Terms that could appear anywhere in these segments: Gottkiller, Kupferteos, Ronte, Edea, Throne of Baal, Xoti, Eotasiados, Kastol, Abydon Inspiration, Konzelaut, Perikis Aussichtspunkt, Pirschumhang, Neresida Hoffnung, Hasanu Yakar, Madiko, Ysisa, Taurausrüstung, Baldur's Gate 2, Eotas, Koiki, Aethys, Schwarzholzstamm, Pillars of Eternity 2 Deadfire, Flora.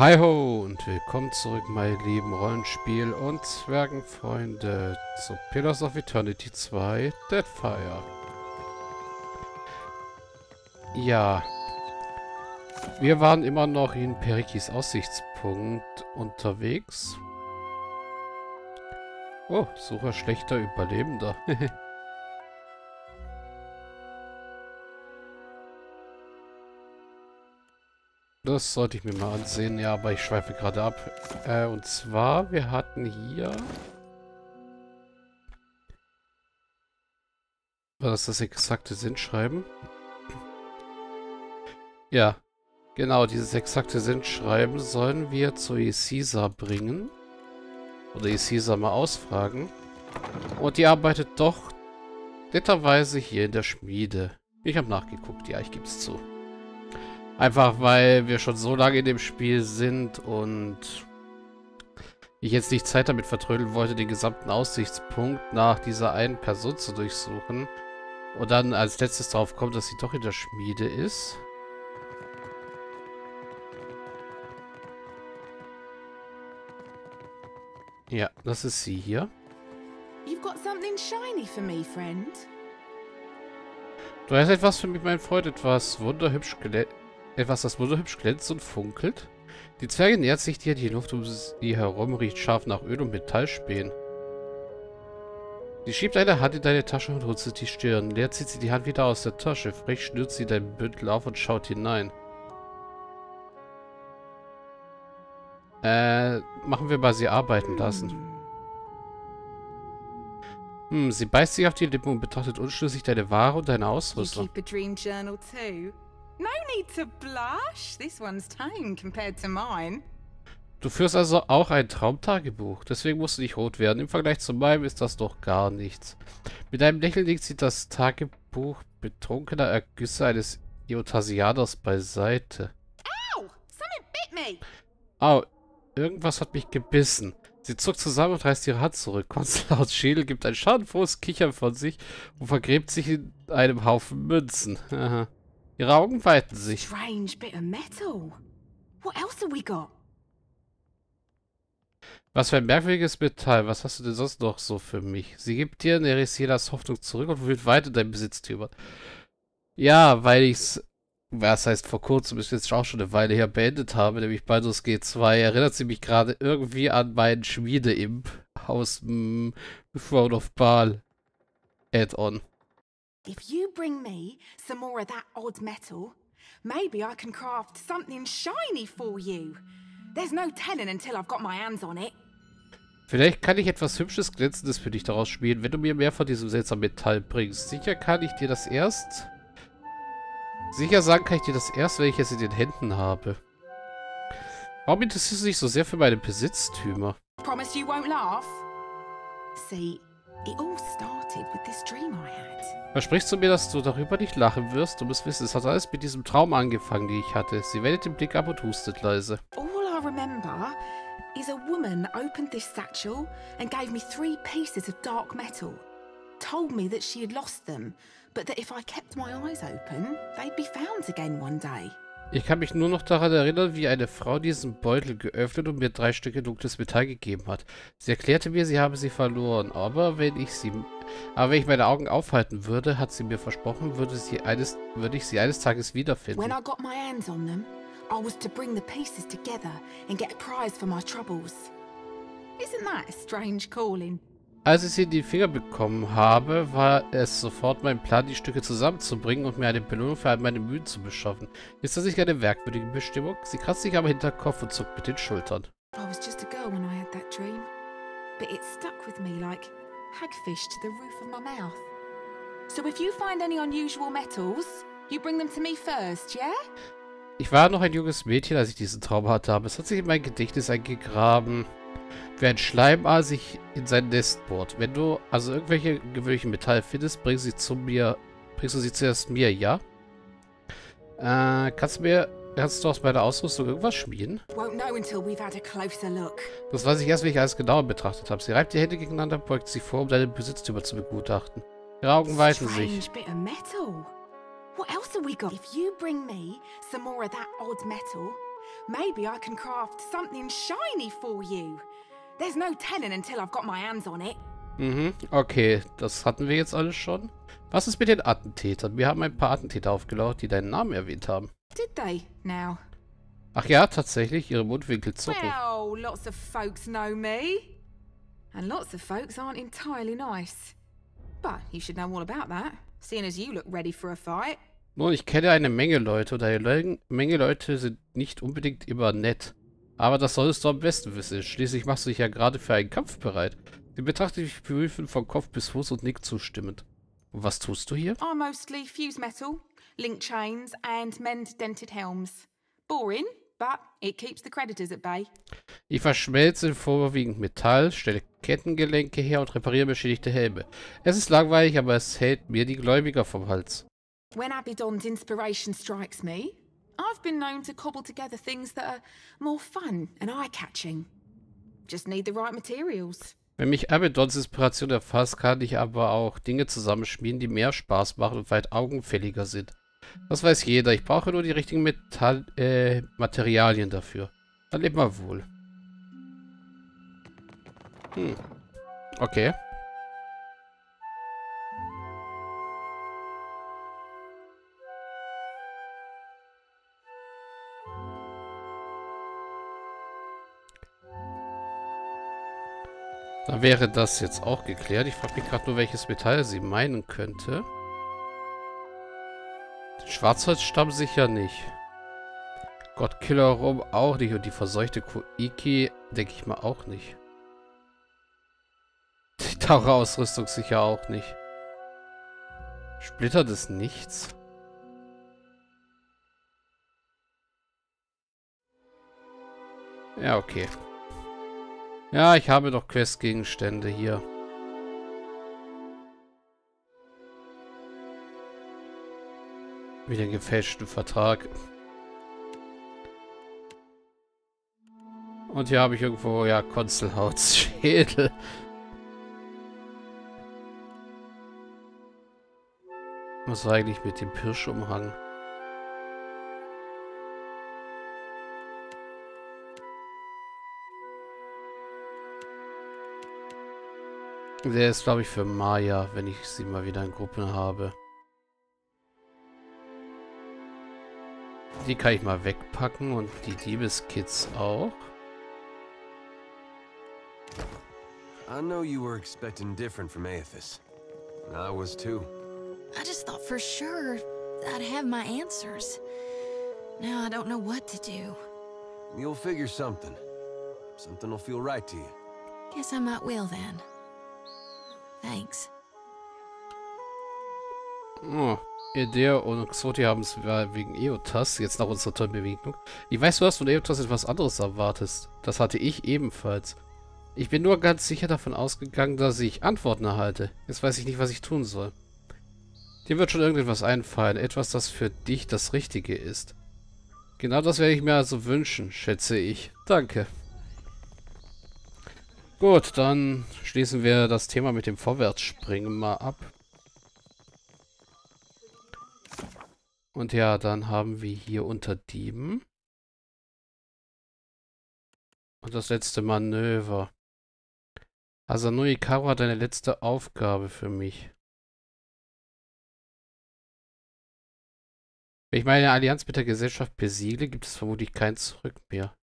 Hi ho und willkommen zurück, meine lieben Rollenspiel- und Zwergenfreunde zu Pillars of Eternity 2 Deadfire. Ja, wir waren immer noch in Perikis Aussichtspunkt unterwegs. Oh, Sucher schlechter Überlebender. Das sollte ich mir mal ansehen. Ja, aber ich schweife gerade ab. Und zwar, wir hatten hier... War das das exakte Sinnschreiben? Ja, genau, dieses exakte Sinnschreiben sollen wir zu Ysisa bringen. Oder Ysisa mal ausfragen. Und die arbeitet doch netterweise hier in der Schmiede. Ich habe nachgeguckt, ja, ich gebe es zu. Einfach, weil wir schon so lange in dem Spiel sind und ich jetzt nicht Zeit damit vertrödeln wollte, den gesamten Aussichtspunkt nach dieser einen Person zu durchsuchen. Und dann als letztes drauf kommt, dass sie doch in der Schmiede ist. Ja, das ist sie hier. Du hast etwas für mich, mein Freund, etwas wunderhübsch gelegt. Etwas, das wunderhübsch glänzt und funkelt. Die Zwerge nähert sich dir, die Luft um sie herum riecht scharf nach Öl und Metallspähen. Sie schiebt eine Hand in deine Tasche und runzelt die Stirn. Leer zieht sie die Hand wieder aus der Tasche. Frech schnürt sie deinen Bündel auf und schaut hinein. Machen wir mal sie arbeiten lassen. Sie beißt sich auf die Lippen und betrachtet unschlüssig deine Ware und deine Ausrüstung. No need to blush. This one's tame compared to mine. Du führst also auch ein Traumtagebuch. Deswegen musst du nicht rot werden. Im Vergleich zu meinem ist das doch gar nichts. Mit einem Lächeln legt sie das Tagebuch betrunkener Ergüsse eines Eotasiados beiseite. Au! Something bit me! Au, irgendwas hat mich gebissen. Sie zuckt zusammen und reißt ihre Hand zurück. Konzelaut Schädel gibt ein schadenfrohes Kichern von sich und vergräbt sich in einem Haufen Münzen. Haha. Ihre Augen weiten sich. Was für ein merkwürdiges Metall. Was hast du denn sonst noch so für mich? Sie gibt dir Neresidas Hoffnung zurück und wühlt weiter dein Besitztümer. Ja, weil ich's... Was heißt vor kurzem, ist jetzt auch schon eine Weile her, beendet habe, nämlich Baldur's Gate 2, erinnert sie mich gerade irgendwie an meinen Schmiede-Imp aus dem Throne of Baal Add-on. If you bring me some more of that odd metal, maybe I can craft something shiny for you. There's no telling until I've got my hands on it. Vielleicht kann ich etwas Hübsches, Glänzendes für dich daraus schmieden, wenn du mir mehr von diesem seltsamen Metall bringst. Sicher sagen kann ich dir das erst, wenn ich es in den Händen habe. Warum interessierst du dich so sehr für meine Besitztümer? Promise you won't laugh. See. Versprichst du mir, dass du darüber nicht lachen wirst? Du musst wissen, es hat alles mit diesem Traum angefangen, den ich hatte. Sie wendet den Blick ab und hustet leise. Ich kann mich nur noch daran erinnern, wie eine Frau diesen Beutel geöffnet und mir 3 Stücke dunkles Metall gegeben hat. Sie erklärte mir, sie habe sie verloren, aber wenn ich meine Augen aufhalten würde, hat sie mir versprochen, würde ich sie eines Tages wiederfinden. Als ich sie in die Finger bekommen habe, war es sofort mein Plan, die Stücke zusammenzubringen und mir eine Belohnung für all meine Mühen zu beschaffen. Ist das nicht eine merkwürdige Bestimmung? Sie kratzt sich am Hinterkopf und zuckt mit den Schultern. Ich war noch ein junges Mädchen, als ich diesen Traum hatte, aber es hat sich in mein Gedächtnis eingegraben. Wie ein Schleimaal sich in sein Nest bohrt. Wenn du also irgendwelche gewöhnlichen Metall findest, bringst du sie zuerst mir, ja? Kannst du aus meiner Ausrüstung irgendwas schmieden? Das weiß ich erst, wenn ich alles genauer betrachtet habe. Sie reibt die Hände gegeneinander, beugt sie vor, um deine Besitztümer zu begutachten. Ihre Augen weiten sich. Maybe I can craft something shiny for you. There's no telling until I've got my hands on it. Mhm, okay, das hatten wir jetzt alles schon. Was ist mit den Attentätern? Wir haben ein paar Attentäter aufgelauert, die deinen Namen erwähnt haben. Did they now? Ach ja, tatsächlich, ihre Mundwinkel zucken. Well, lots of folks know me. And lots of folks aren't entirely nice. But you should know all about that, seeing as you look ready for a fight. Nun, ich kenne eine Menge Leute und eine Menge Leute sind nicht unbedingt immer nett. Aber das solltest du am besten wissen. Schließlich machst du dich ja gerade für einen Kampf bereit. Sie betrachtet mich prüfend von Kopf bis Fuß und nickt zustimmend. Und was tust du hier? I mostly fuse metal, link chains and mend dented helms. Boring, but it keeps the creditors at bay. Ich verschmelze vorwiegend Metall, stelle Kettengelenke her und repariere beschädigte Helme. Es ist langweilig, aber es hält mir die Gläubiger vom Hals. When Abydon's inspiration strikes me, I've been known to cobble together things that are more fun and eye-catching. Just need the right materials. Wenn mich Abydons Inspiration erfasst, kann ich aber auch Dinge zusammenschmieden, die mehr Spaß machen und weit augenfälliger sind. Das weiß jeder. Ich brauche nur die richtigen Materialien dafür. Dann leb mal wohl. Hm. Okay. Dann wäre das jetzt auch geklärt. Ich frage mich gerade nur, welches Metall sie meinen könnte. Den Schwarzholzstamm sicher nicht. Gottkiller rum auch nicht. Und die verseuchte Koiki denke ich mal auch nicht. Die Taurausrüstung sicher auch nicht. Splitter des Nichts. Ja, okay. Ja, ich habe doch Questgegenstände hier. Wieder einen gefälschten Vertrag. Und hier habe ich irgendwo, ja, Konzelaut Schädel. Was war eigentlich mit dem Pirschumhang? Der ist, glaube ich, für Maya, wenn ich sie mal wieder in Gruppen habe. Die kann ich mal wegpacken und die Diebeskids auch. I know you were expecting different from Aethys. I was too. I just thought for sure I'd have my answers. Now I don't know what to do. You'll figure something. Something will feel right to you. Guess I might will then. Thanks. Oh, Edea und Xoti haben es wegen Eotas jetzt nach unserer tollen Bewegung. Ich weiß, du hast von Eotas etwas anderes erwartest. Das hatte ich ebenfalls. Ich bin nur ganz sicher davon ausgegangen, dass ich Antworten erhalte. Jetzt weiß ich nicht, was ich tun soll. Dir wird schon irgendetwas einfallen. Etwas, das für dich das Richtige ist. Genau das werde ich mir also wünschen, schätze ich. Danke. Gut, dann schließen wir das Thema mit dem Vorwärtsspringen mal ab. Und ja, dann haben wir hier unter Dieben. Und das letzte Manöver. Hasanu Yakar hat eine letzte Aufgabe für mich. Wenn ich meine Allianz mit der Gesellschaft besiegle, gibt es vermutlich kein Zurück mehr.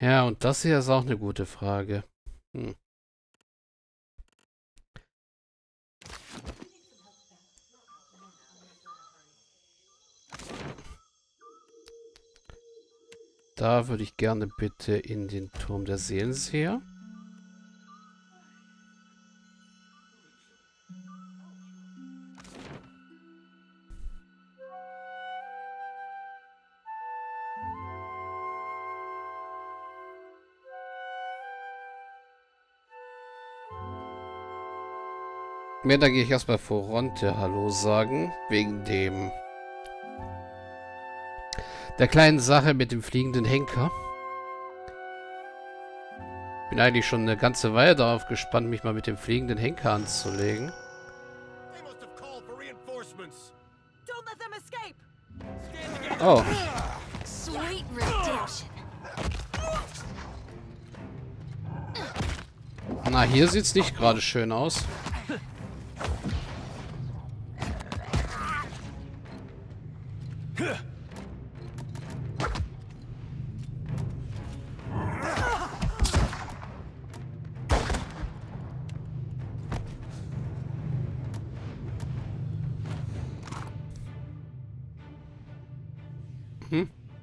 Ja, und das hier ist auch eine gute Frage. Hm. Da würde ich gerne bitte in den Turm der Seelenseher. Mehr, da gehe ich erstmal vor Ronte Hallo sagen, wegen dem der kleinen Sache mit dem fliegenden Henker. Bin eigentlich schon eine ganze Weile darauf gespannt, mich mal mit dem fliegenden Henker anzulegen. Oh. Na, hier sieht's nicht gerade schön aus.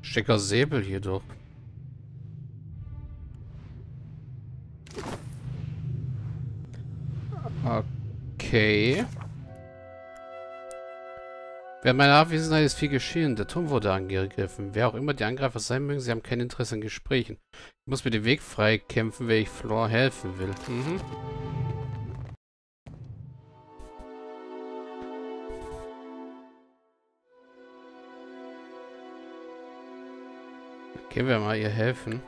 Schicker Säbel jedoch. Okay. Während meiner Abwesenheit ist viel geschehen. Der Turm wurde angegriffen. Wer auch immer die Angreifer sein mögen, sie haben kein Interesse an Gesprächen. Ich muss mir den Weg frei kämpfen, wenn ich Flora helfen will. Mhm. Gehen wir mal ihr helfen.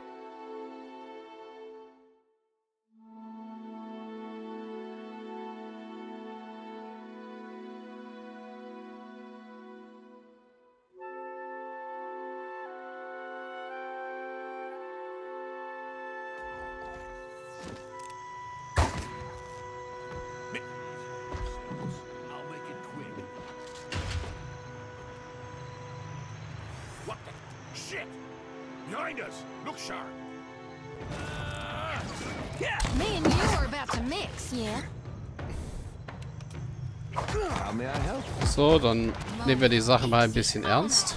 So, dann nehmen wir die Sache mal ein bisschen ernst.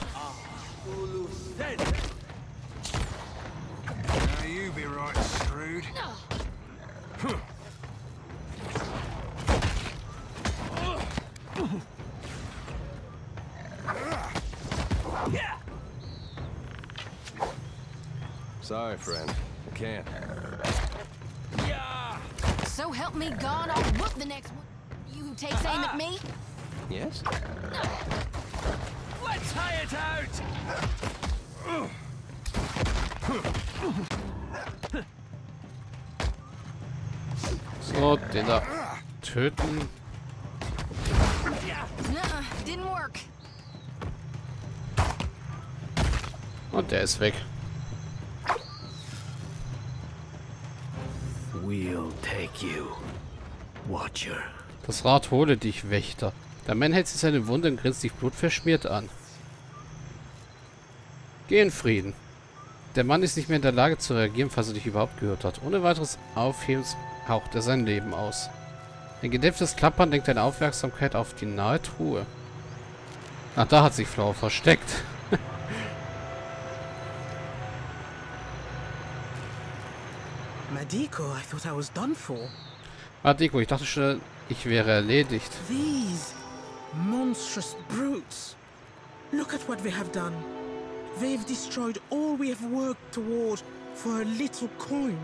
Sorry, friend. I can't. So help me God, I'll whoop the next one. You who takes aim at me? Yes? Let's hire it out! So, den da töten. Und der ist weg. We'll take you, Watcher. Das Rad hole dich, Wächter. Der Mann hält sich seine Wunde und grinst dich blutverschmiert an. Geh in Frieden. Der Mann ist nicht mehr in der Lage zu reagieren, falls er dich überhaupt gehört hat. Ohne weiteres Aufhebens haucht er sein Leben aus. Ein gedämpftes Klappern lenkt deine Aufmerksamkeit auf die nahe Truhe. Ach, da hat sich Flora versteckt. Madiko, I thought I was done for. Madiko, ich dachte schon, ich wäre erledigt. These monstrous brutes. Look at what we have done. They've destroyed all we have worked toward for a little coin.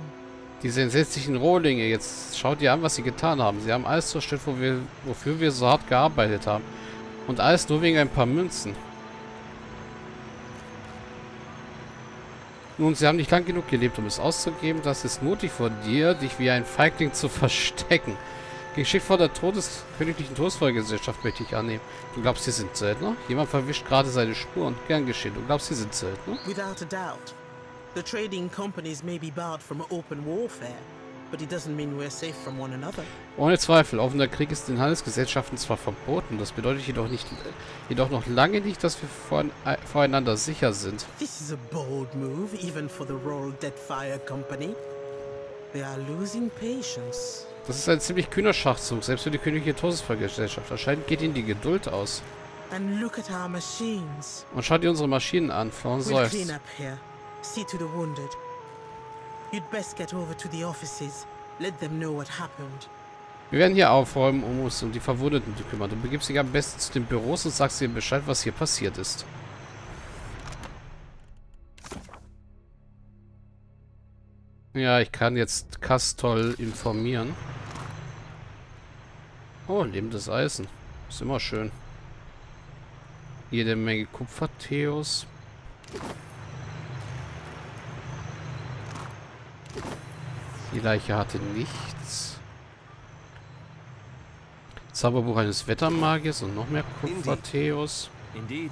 Diese entsetzlichen Rohlinge, jetzt schaut ihr an, was sie getan haben. Sie haben alles zerstört, wofür wir so hart gearbeitet haben. Und alles nur wegen ein paar Münzen. Nun, sie haben nicht lang genug gelebt, um es auszugeben. Das ist mutig von dir, dich wie ein Feigling zu verstecken. Geschickt vor der königlichen Todesfallgesellschaft möchte ich annehmen. Du glaubst, sie sind Söldner? Jemand verwischt gerade seine Spuren. Gern geschehen. Du glaubst, sie sind Söldner? Without a doubt. The trading companies may be barred from open warfare, but it doesn't mean we're safe from one another. Ohne Zweifel, offener Krieg ist in Handelsgesellschaften zwar verboten, das bedeutet jedoch noch lange nicht, dass wir voreinander sicher sind. This is a bold move, even for the Royal Deadfire Company. They are losing patience. Das ist ein ziemlich kühner Schachzug, selbst für die königliche Todesfallgesellschaft. Anscheinend geht ihnen die Geduld aus. Und schaut ihr unsere Maschinen an, Frauen seufzt. Wir werden hier aufräumen, um uns um die Verwundeten zu kümmern. Du begibst dich am besten zu den Büros und sagst ihnen Bescheid, was hier passiert ist. Ja, ich kann jetzt Kastol informieren. Oh, lebendes Eisen. Ist immer schön. Jede Menge Kupferteos. Die Leiche hatte nichts. Zauberbuch eines Wettermagiers und noch mehr Kupferteos. Indeed. Indeed.